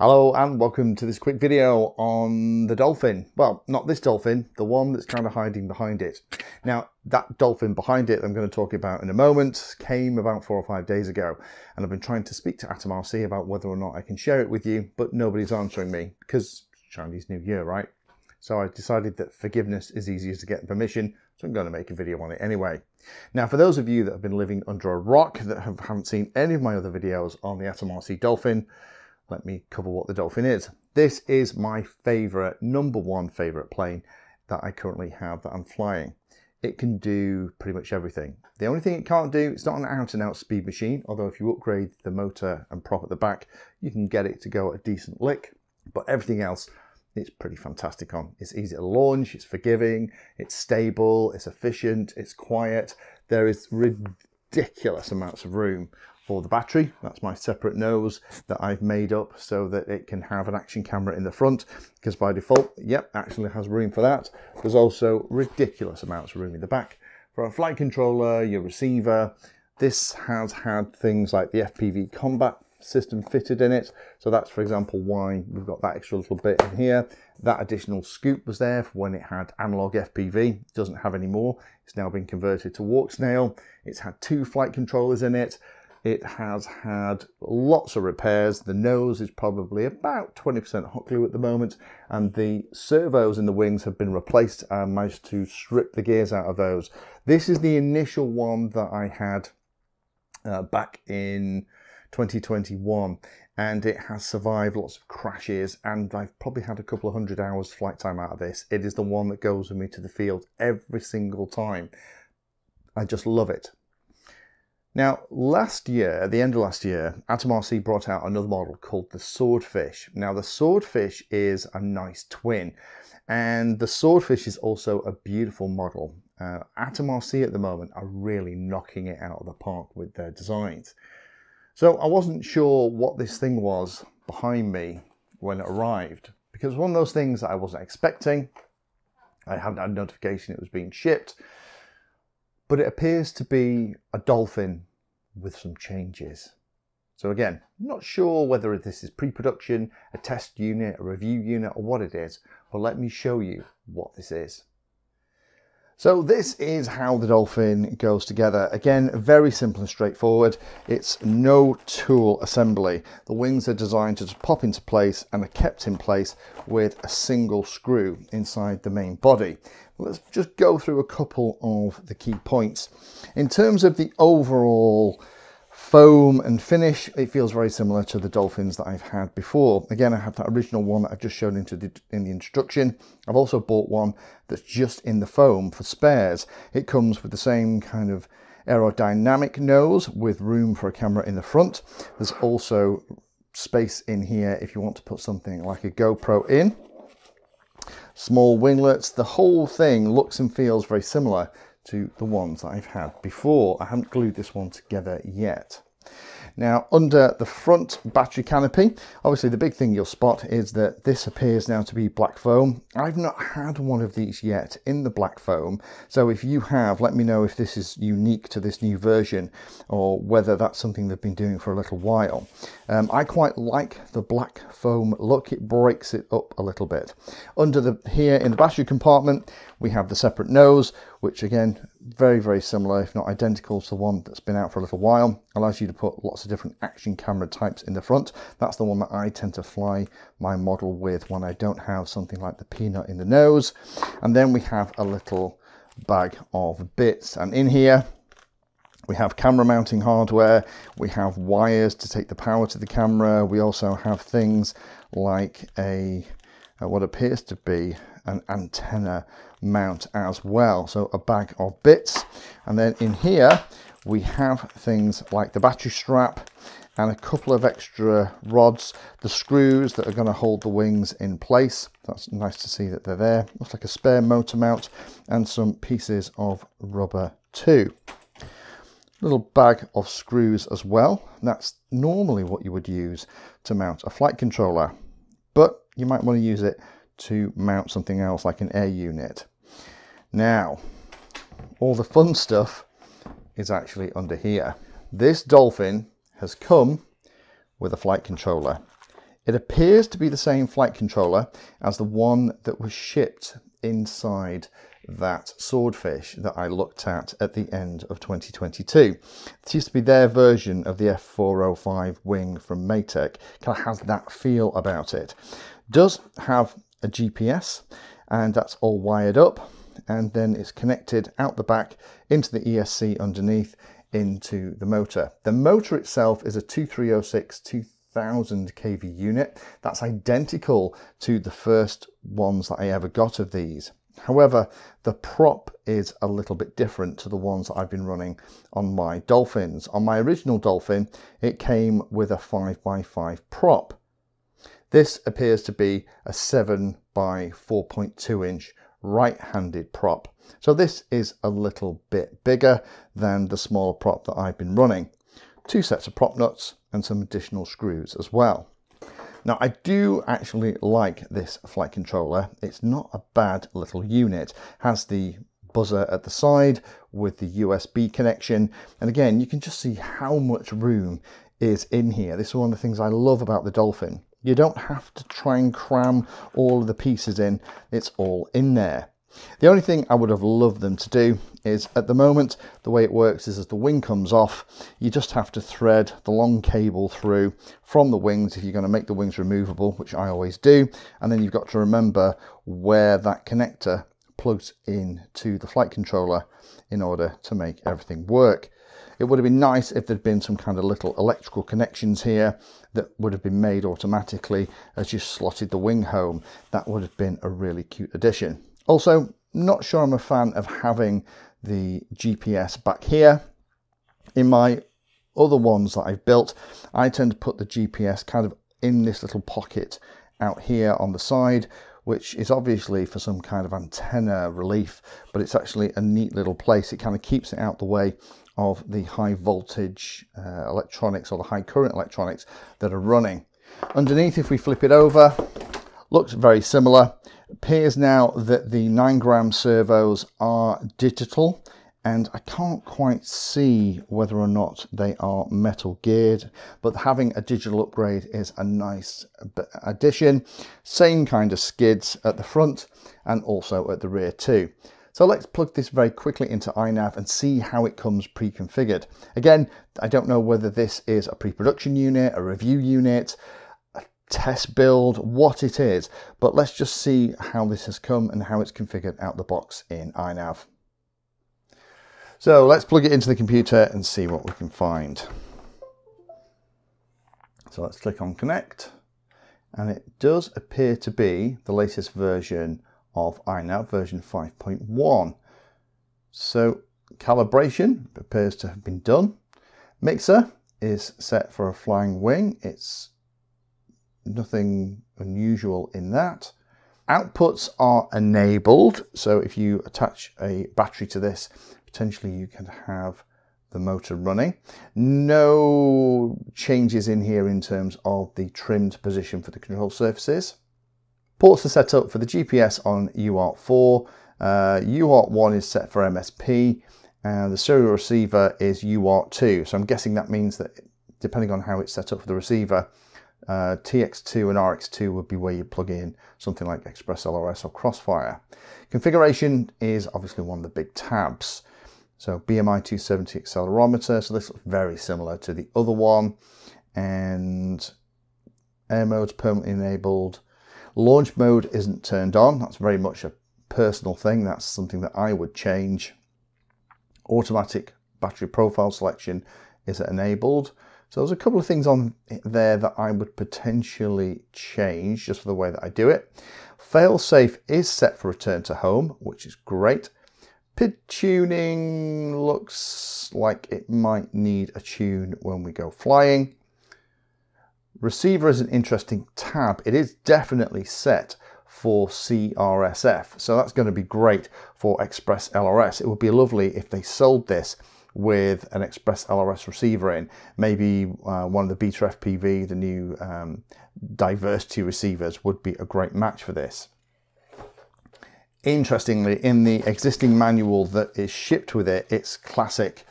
Hello and welcome to this quick video on the Dolphin. Well, not this Dolphin, the one that's kind of hiding behind it. Now, that Dolphin behind it I'm going to talk about in a moment came about 4 or 5 days ago, and I've been trying to speak to AtomRC about whether or not I can share it with you, but nobody's answering me because Chinese New Year, right? So I decided that forgiveness is easier to get permission, so I'm going to make a video on it anyway. Now, for those of you that have been living under a rock that haven't seen any of my other videos on the AtomRC Dolphin, let me cover what the Dolphin is. This is my favorite, #1 favorite plane that I currently have that I'm flying. It can do pretty much everything. The only thing it can't do, it's not an out and out speed machine, although if you upgrade the motor and prop at the back, you can get it to go at a decent lick, but everything else it's pretty fantastic on. It's easy to launch, it's forgiving, it's stable, it's efficient, it's quiet. There is ridiculous amounts of room for the battery. That's my separate nose that I've made up so that it can have an action camera in the front, because by default, yep, actually has room for that. There's also ridiculous amounts of room in the back for a flight controller, your receiver. This has had things like the FPV combat system fitted in it, so that's, for example, why we've got that extra little bit in here. That additional scoop was there for when it had analog FPV. It doesn't have any more. It's now been converted to Walksnail. It's had 2 flight controllers in it. It has had lots of repairs. The nose is probably about 20% hot glue at the moment, and the servos in the wings have been replaced. I managed to strip the gears out of those. This is the initial one that I had back in 2021, and it has survived lots of crashes, and I've probably had a couple of 100 hours flight time out of this. It is the one that goes with me to the field every single time. I just love it. Now, last year, at the end of last year, AtomRC brought out another model called the Swordfish. Now, the Swordfish is a nice twin, and the Swordfish is also a beautiful model. AtomRC at the moment are really knocking it out of the park with their designs. So I wasn't sure what this thing was behind me when it arrived, because one of those things that I wasn't expecting. I hadn't had a notification it was being shipped, but it appears to be a Dolphin with some changes. So again, not sure whether this is pre-production, a test unit, a review unit, or what it is, but let me show you what this is. So this is how the Dolphin goes together. Again, very simple and straightforward. It's no tool assembly. The wings are designed to just pop into place and are kept in place with a single screw inside the main body. Let's just go through a couple of the key points. In terms of the overall foam and finish, it feels very similar to the Dolphins that I've had before. Again, I have that original one that I've just shown in the introduction. I've also bought one that's just in the foam for spares. It comes with the same kind of aerodynamic nose with room for a camera in the front. There's also space in here if you want to put something like a GoPro in. Small winglets. The whole thing looks and feels very similar to the ones that I've had before. I haven't glued this one together yet. Now, under the front battery canopy, obviously the big thing you'll spot is that this appears now to be black foam. I've not had one of these yet in the black foam, so if you have, let me know if this is unique to this new version or whether that's something they've been doing for a little while. I quite like the black foam look. It breaks it up a little bit. Under the here in the battery compartment, we have the separate nose, which again, very similar, if not identical to the one that's been out for a little while. Allows you to put lots of different action camera types in the front. That's the one that I tend to fly my model with when I don't have something like the peanut in the nose. And then we have a little bag of bits, and in here we have camera mounting hardware, we have wires to take the power to the camera, we also have things like a what appears to be an antenna mount as well, so a bag of bits. And then in here we have things like the battery strap and a couple of extra rods, the screws that are going to hold the wings in place. That's nice to see that they're there. Looks like a spare motor mount, and some pieces of rubber too. Little bag of screws as well. That's normally what you would use to mount a flight controller, but you might want to use it to mount something else like an air unit. Now, all the fun stuff is actually under here. This Dolphin has come with a flight controller. It appears to be the same flight controller as the one that was shipped inside that Swordfish that I looked at the end of 2022. It used to be their version of the F405 wing from Matek. Kind of has that feel about it. Does have a GPS, and that's all wired up, and then it's connected out the back into the ESC underneath into the motor. The motor itself is a 2306 2000 kV unit. That's identical to the first ones that I ever got of these. However, the prop is a little bit different to the ones that I've been running on my Dolphins. On my original Dolphin, it came with a 5x5 prop. This appears to be a 7x4.2 inch right-handed prop. So this is a little bit bigger than the smaller prop that I've been running. Two sets of prop nuts and some additional screws as well. Now, I do actually like this flight controller. It's not a bad little unit. It has the buzzer at the side with the USB connection. And again, you can just see how much room is in here. This is one of the things I love about the Dolphin. You don't have to try and cram all of the pieces in. It's all in there. The only thing I would have loved them to do is, at the moment, the way it works is as the wing comes off, you just have to thread the long cable through from the wings if you're going to make the wings removable, which I always do, and then you've got to remember where that connector plugs in to the flight controller in order to make everything work. It would have been nice if there'd been some kind of little electrical connections here that would have been made automatically as you slotted the wing home. That would have been a really cute addition. Also, not sure I'm a fan of having the GPS back here. In my other ones that I've built, I tend to put the GPS kind of in this little pocket out here on the side, which is obviously for some kind of antenna relief, but it's actually a neat little place. It kind of keeps it out the way of the high voltage electronics or the high current electronics that are running. Underneath, if we flip it over, looks very similar. Appears now that the 9 gram servos are digital, and I can't quite see whether or not they are metal geared, but having a digital upgrade is a nice addition. Same kind of skids at the front and also at the rear too. So let's plug this very quickly into iNav and see how it comes pre-configured. Again, I don't know whether this is a pre-production unit, a review unit, test build, what it is, but let's just see how this has come and how it's configured out the box in iNav. So let's plug it into the computer and see what we can find. So let's click on connect, and it does appear to be the latest version of iNav, version 5.1. So calibration appears to have been done. Mixer is set for a flying wing. It's nothing unusual in that. Outputs are enabled, so if you attach a battery to this, potentially you can have the motor running. No changes in here in terms of the trimmed position for the control surfaces. Ports are set up for the GPS on UART4, UART1 is set for MSP, and the serial receiver is UART2, so I'm guessing that means that depending on how it's set up for the receiver, TX2 and RX2 would be where you plug in something like ExpressLRS or Crossfire. Configuration is obviously one of the big tabs. So BMI 270 accelerometer, so this looks very similar to the other one. And air mode's permanently enabled. Launch mode isn't turned on. That's very much a personal thing. That's something that I would change. Automatic battery profile selection is enabled. So there's a couple of things on there that I would potentially change just for the way that I do it. Failsafe is set for return to home, which is great. PID tuning looks like it might need a tune when we go flying. Receiver is an interesting tab. It is definitely set for CRSF, so that's going to be great for ExpressLRS. It would be lovely if they sold this with an ExpressLRS receiver in, maybe one of the Beta FPV, the new diversity receivers would be a great match for this. Interestingly, in the existing manual that is shipped with it, it's classic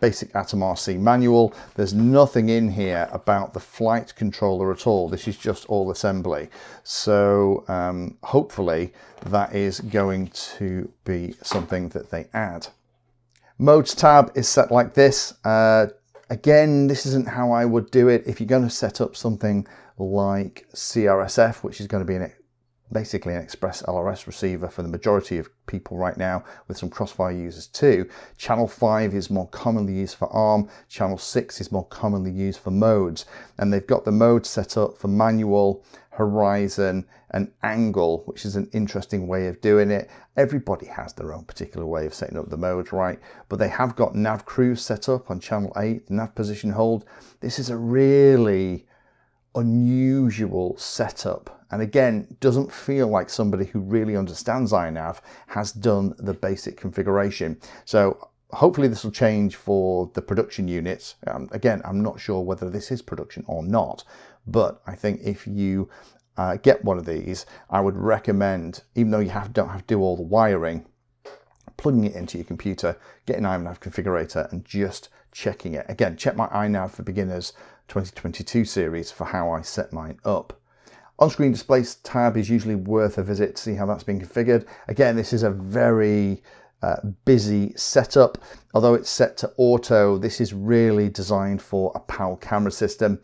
basic AtomRC manual. There's nothing in here about the flight controller at all. This is just all assembly. So hopefully that is going to be something that they add. Modes tab is set like this. Again, this isn't how I would do it. If you're going to set up something like CRSF, which is going to be basically an ExpressLRS receiver for the majority of people right now, with some Crossfire users too. Channel 5 is more commonly used for ARM, channel 6 is more commonly used for modes, and they've got the mode set up for manual, horizon and angle, which is an interesting way of doing it. Everybody has their own particular way of setting up the modes, right? But they have got nav cruise set up on channel 8, nav position hold. This is a really unusual setup, and again doesn't feel like somebody who really understands iNav has done the basic configuration. So hopefully this will change for the production units. Again, I'm not sure whether this is production or not, but I think if you get one of these, I would recommend, even though you don't have to do all the wiring, plugging it into your computer, getting an iNav configurator and just checking it. Again, check my iNav for Beginners 2022 series for how I set mine up. On-screen displays tab is usually worth a visit to see how that's been configured. Again, this is a very busy setup. Although it's set to auto, this is really designed for a PAL camera system.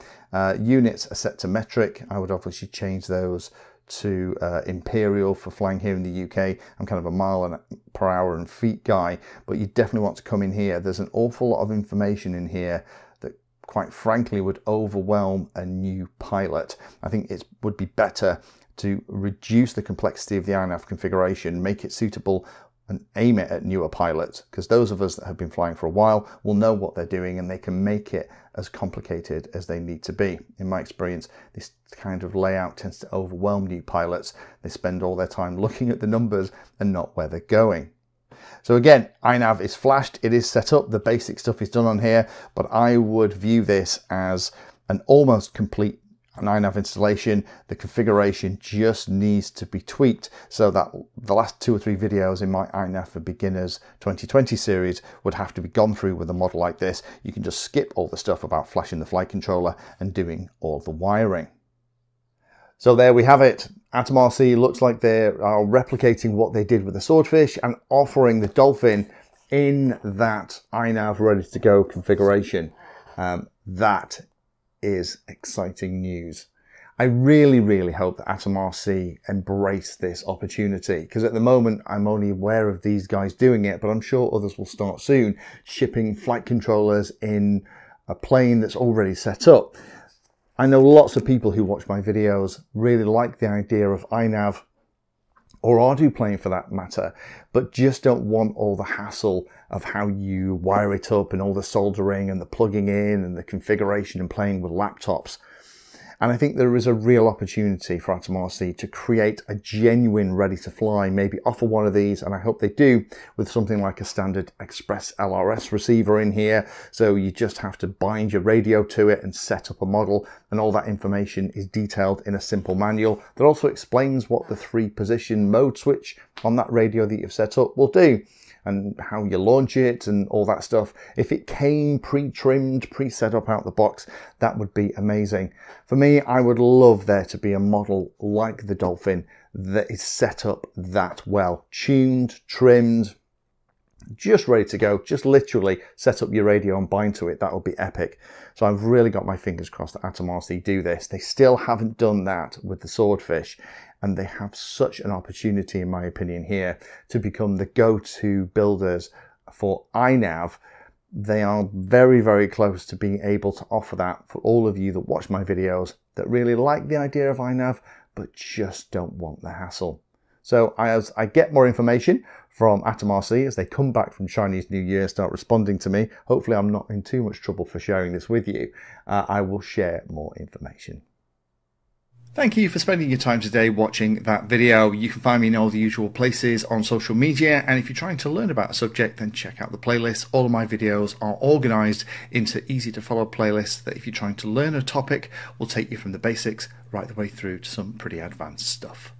Units are set to metric. I would obviously change those to imperial for flying here in the UK. I'm kind of a mile per hour and feet guy, but you definitely want to come in here. There's an awful lot of information in here that quite frankly would overwhelm a new pilot. I think it would be better to reduce the complexity of the iNav configuration, make it suitable and aim it at newer pilots, because those of us that have been flying for a while will know what they're doing and they can make it as complicated as they need to be. In my experience, this kind of layout tends to overwhelm new pilots. They spend all their time looking at the numbers and not where they're going. So again, iNav is flashed, it is set up, the basic stuff is done on here, but I would view this as an almost complete an iNav installation. The configuration just needs to be tweaked so that the last 2 or 3 videos in my iNav for Beginners 2020 series would have to be gone through with a model like this. You can just skip all the stuff about flashing the flight controller and doing all the wiring. So there we have it. AtomRC looks like they are replicating what they did with the Swordfish and offering the Dolphin in that iNav ready to go configuration. That is exciting news. I really, really hope that AtomRC embrace this opportunity, because at the moment I'm only aware of these guys doing it, but I'm sure others will start soon shipping flight controllers in a plane that's already set up. I know lots of people who watch my videos really like the idea of iNav or Ardupilot for that matter, but just don't want all the hassle of how you wire it up and all the soldering and the plugging in and the configuration and playing with laptops. And I think there is a real opportunity for AtomRC to create a genuine ready-to-fly, maybe offer one of these, and I hope they do, with something like a standard ExpressLRS receiver in here. So you just have to bind your radio to it and set up a model, and all that information is detailed in a simple manual that also explains what the 3-position mode switch on that radio that you've set up will do, and how you launch it and all that stuff. If it came pre-trimmed, pre-set up out the box, that would be amazing. For me, I would love there to be a model like the Dolphin that is set up that well, tuned, trimmed, just ready to go, just literally set up your radio and bind to it. That would be epic. So I've really got my fingers crossed that AtomRC do this. They still haven't done that with the Swordfish, and they have such an opportunity, in my opinion, here to become the go-to builders for iNav. They are very, very close to being able to offer that for all of you that watch my videos that really like the idea of iNav, but just don't want the hassle. So as I get more information from AtomRC, as they come back from Chinese New Year, start responding to me, hopefully I'm not in too much trouble for sharing this with you, I will share more information. Thank you for spending your time today watching that video. You can find me in all the usual places on social media, and if you're trying to learn about a subject, then check out the playlist. All of my videos are organised into easy to follow playlists that, if you're trying to learn a topic, will take you from the basics right the way through to some pretty advanced stuff.